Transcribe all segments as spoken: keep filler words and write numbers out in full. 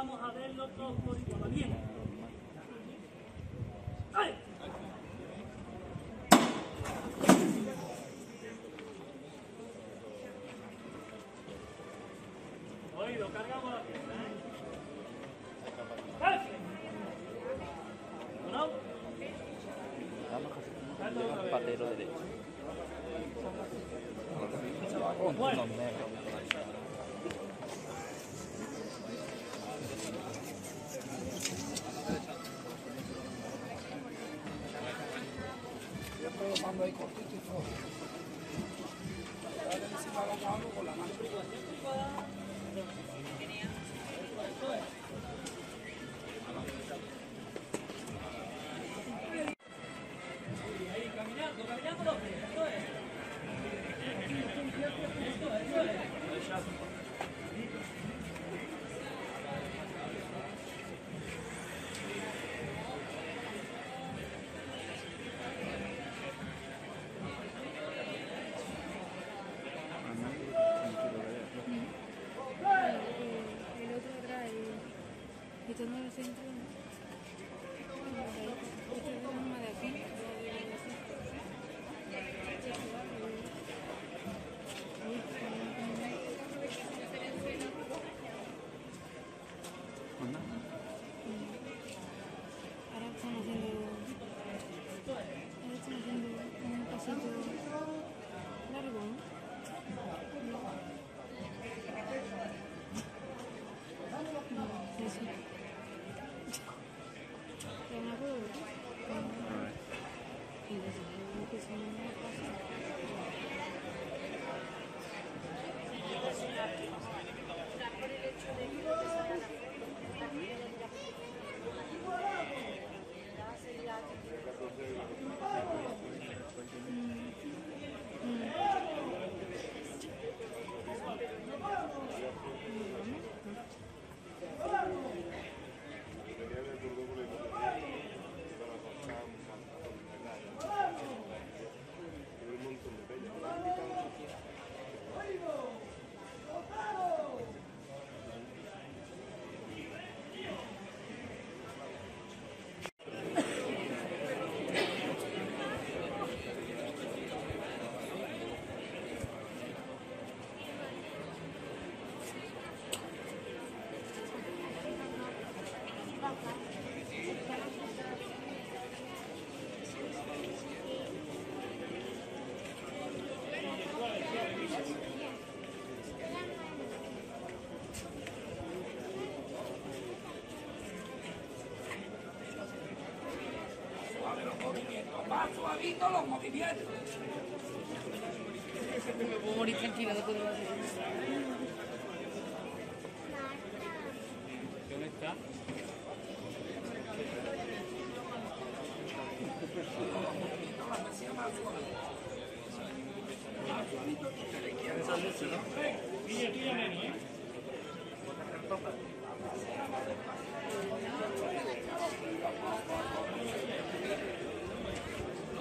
vamos a verlo todos por igual. Bien. ¡Ay! Oído, cargamos la pierna, ¿eh? ¡Ay! ¿No? Damos un patero derecho. Bueno. Cuando hay cortito y todo. Ahora se va agarrando con la mano. Ahí, caminando, caminando los tres. Eso es. Eso es, eso es. Suavito los movimientos. Me puedo morir tranquila, no puedo morir. ¿Dónde está?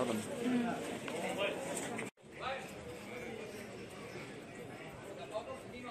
seven.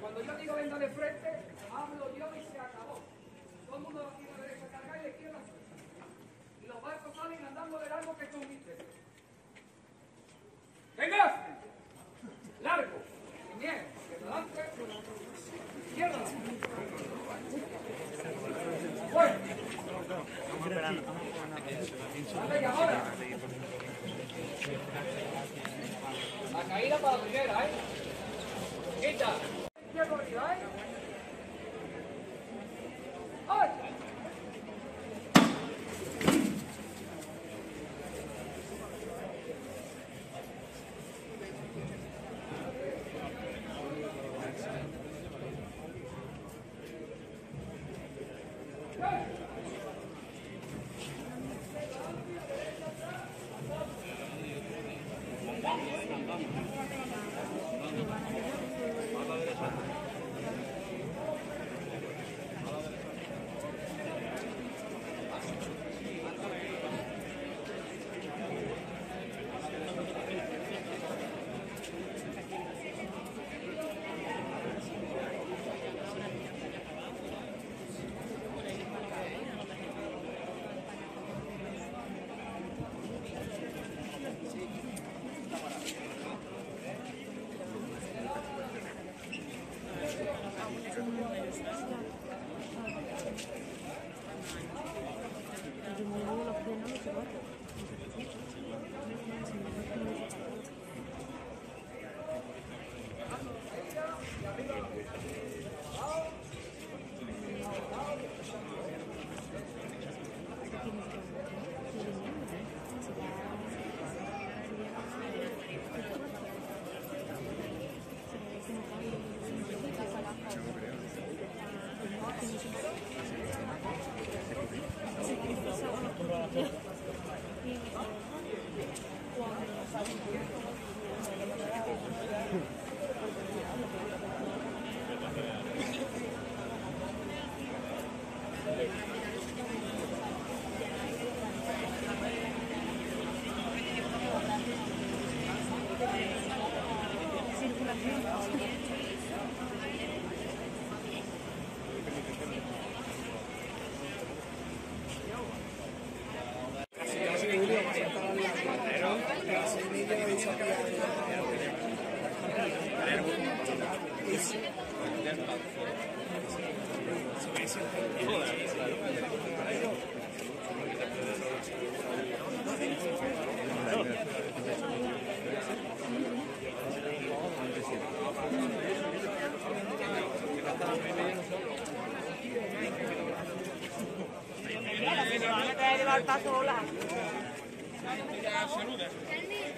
Cuando yo digo venga de frente, hablo yo y se acabó. Todo el mundo va a ir a la derecha, carga y la izquierda. Y los barcos salen andando de largo que tuviste. ¡Venga! ¡Largo! ¡Bien! ¡Adelante! ¡Izquierda! ¡Fuerte! ¡Dale y ahora! La caída para la primera, ¿eh? ¡Quita! ¿Qué